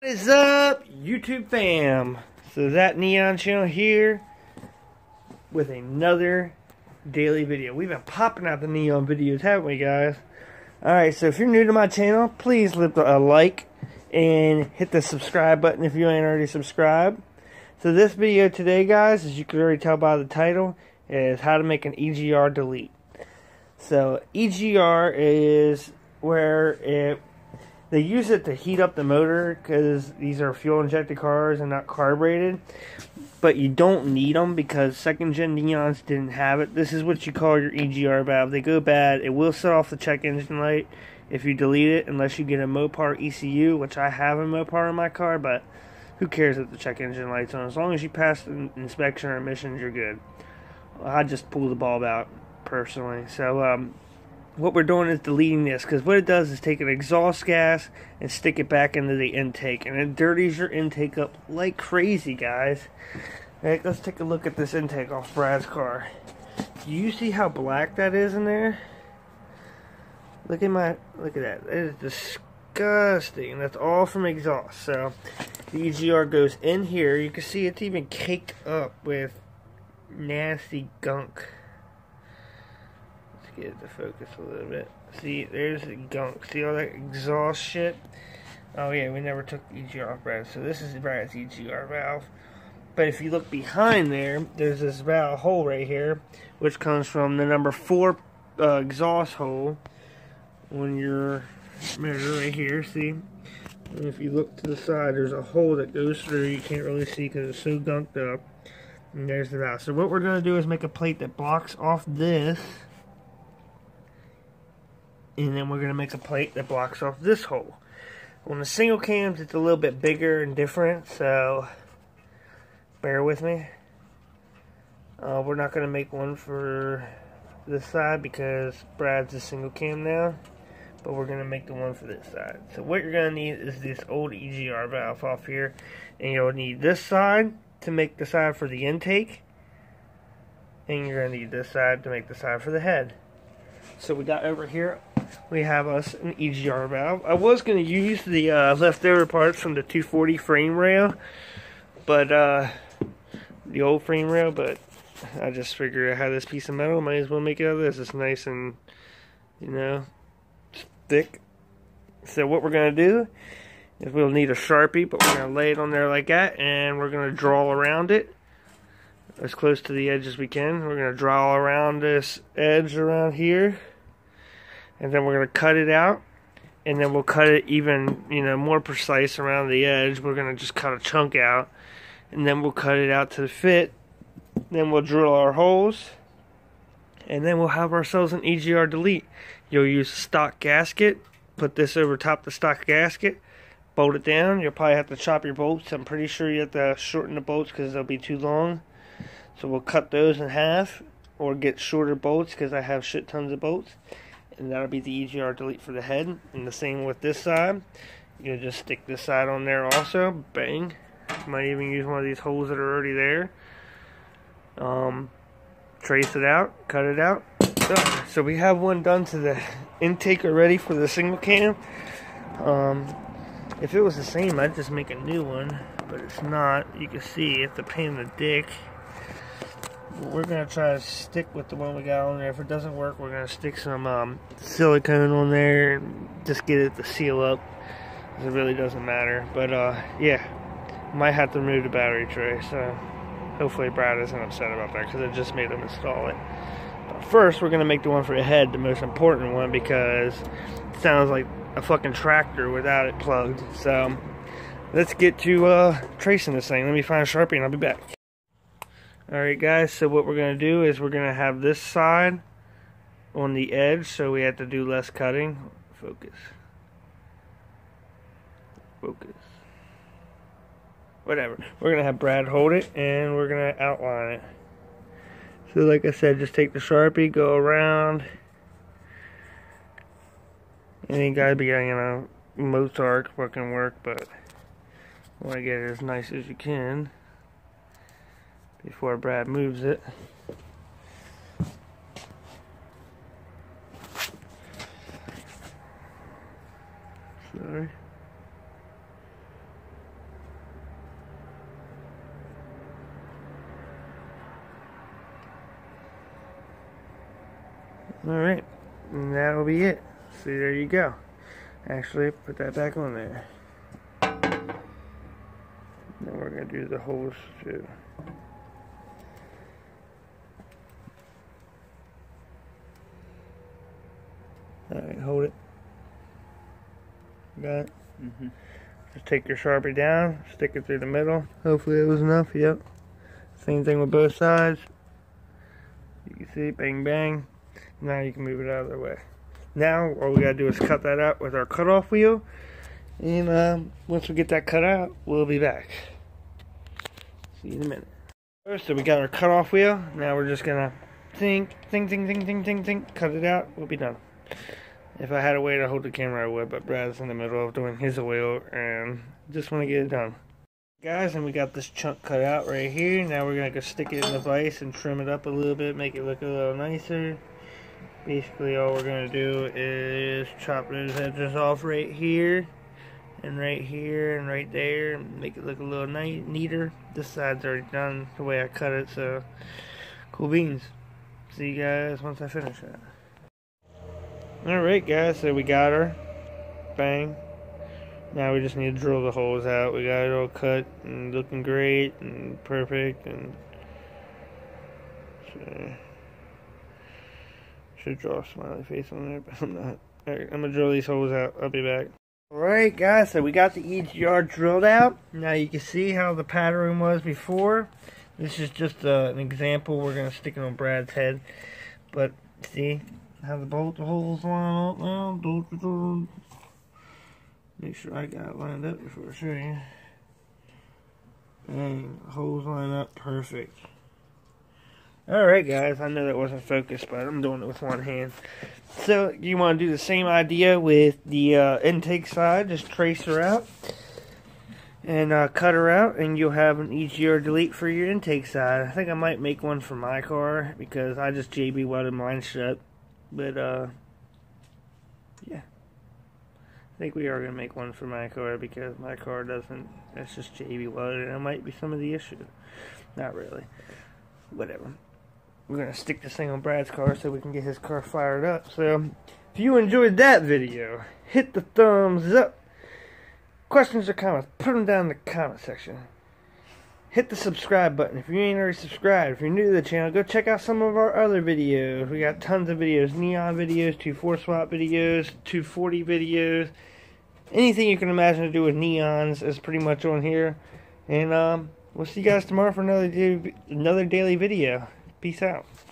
What is up, YouTube fam? So that Neon channel here with another daily video. We've been popping out the Neon videos, haven't we, guys? Alright, so if you're new to my channel, please leave a like and hit the subscribe button if you ain't already subscribed. So this video today, guys, as you can already tell by the title, is how to make an EGR delete. So EGR is where they use it to heat up the motor because these are fuel-injected cars and not carbureted. But you don't need them because second-gen Neons didn't have it. This is what you call your EGR valve. They go bad. It will set off the check engine light if you delete it, unless you get a Mopar ECU, which I have a Mopar in my car, but who cares if the check engine light's on? As long as you pass the inspection or emissions, you're good. I just pull the bulb out, personally. So, what we're doing is deleting this, because what it does is take an exhaust gas and stick it back into the intake, and it dirties your intake up like crazy, guys. All right, let's take a look at this intake off Brad's car. Do you see how black that is in there? Look at that. It is disgusting, and that's all from exhaust. So the EGR goes in here. You can see it's even caked up with nasty gunk. Get it to focus a little bit. See, there's the gunk. See all that exhaust shit? Oh yeah, we never took EGR off Brad. So this is Brad's EGR valve. But if you look behind there, there's this valve hole right here, which comes from the number 4 exhaust hole on your mirror right here. See? And if you look to the side, there's a hole that goes through. You can't really see because it's so gunked up. And there's the valve. So what we're going to do is make a plate that blocks off this. And then we're going to make a plate that blocks off this hole. On the single cams, it's a little bit bigger and different, so bear with me. We're not going to make one for this side because Brad's a single cam now. But we're going to make the one for this side. So what you're going to need is this old EGR valve off here. And you'll need this side to make the side for the intake. And you're going to need this side to make the side for the head. So we got over here. We have us an EGR valve. I was going to use the leftover parts from the 240 frame rail, but the old frame rail, but I just figured I had this piece of metal, might as well make it out of this. It's nice and, you know, thick. So what we're going to do is we'll need a Sharpie, but we're going to lay it on there like that, and we're going to draw around it as close to the edge as we can. We're going to draw around this edge around here. And then we're going to cut it out, and then we'll cut it even, you know, more precise around the edge. We're going to just cut a chunk out, and then we'll cut it out to fit. Then we'll drill our holes, and then we'll have ourselves an EGR delete. You'll use a stock gasket, put this over top the stock gasket, bolt it down. You'll probably have to chop your bolts. I'm pretty sure you have to shorten the bolts because they'll be too long. So we'll cut those in half or get shorter bolts because I have shit tons of bolts. And that'll be the EGR delete for the head. And the same with this side. You'll just stick this side on there also. Bang. Might even use one of these holes that are already there. Trace it out. Cut it out. So we have one done to the intake already for the single cam. If it was the same, I'd just make a new one. But it's not. You can see it's a pain in the dick. We're going to try to stick with the one we got on there. If it doesn't work, we're going to stick some silicone on there and just get it to seal up. It really doesn't matter. But, yeah, might have to remove the battery tray. So, hopefully Brad isn't upset about that because I just made them install it. But first, we're going to make the one for the head, the most important one, because it sounds like a fucking tractor without it plugged. So, let's get to tracing this thing. Let me find a Sharpie and I'll be back. Alright guys, so what we're going to do is we're going to have this side on the edge, so we have to do less cutting. Focus. Focus. Whatever. We're going to have Brad hold it, and we're going to outline it. So like I said, just take the Sharpie, go around. And you got to be, you know, Mozart fucking work, but you want to get it as nice as you can before Brad moves it. Sorry. Alright, and that'll be it. So there you go. Actually, put that back on there. Then we're going to do the holes too. Alright, hold it. Got it? Mm-hmm. Just take your Sharpie down, stick it through the middle. Hopefully it was enough, yep. Same thing with both sides. You can see, bang, bang. Now you can move it out of the way. Now, all we gotta do is cut that out with our cutoff wheel. And once we get that cut out, we'll be back. See you in a minute. So we got our cutoff wheel. Now we're just gonna think, cut it out, we'll be done. If I had a way to hold the camera, I would, but Brad's in the middle of doing his oil, and just want to get it done. Guys, and we got this chunk cut out right here. Now we're going to go stick it in the vise and trim it up a little bit, make it look a little nicer. Basically, all we're going to do is chop those edges off right here, and right here, and right there, and make it look a little neater. This side's already done the way I cut it, so cool beans. See you guys once I finish that. Alright guys, so we got her. Bang. Now we just need to drill the holes out. We got it all cut and looking great and perfect, and so should draw a smiley face on there, but I'm not. Alright, I'm gonna drill these holes out. I'll be back. Alright guys, so we got the EGR drilled out. Now you can see how the pattern was before. This is just an example. We're gonna stick it on Brad's head. But see how the bolt holes line up now. Make sure I got it lined up before I show you. And holes line up perfect. Alright guys, I know that wasn't focused, but I'm doing it with one hand. So you want to do the same idea with the intake side. Just trace her out and cut her out, and you'll have an EGR delete for your intake side. I think I might make one for my car because I just JB welded mine shut. But, yeah, I think we are going to make one for my car because my car doesn't, that's just JB welded, and it might be some of the issue. Not really. Whatever. We're going to stick this thing on Brad's car so we can get his car fired up. So, if you enjoyed that video, hit the thumbs up. Questions or comments, put them down in the comment section. Hit the subscribe button if you ain't already subscribed. If you're new to the channel, go check out some of our other videos. We got tons of videos. Neon videos, 2.4 swap videos, 240 videos. Anything you can imagine to do with neons is pretty much on here. And we'll see you guys tomorrow for another daily video. Peace out.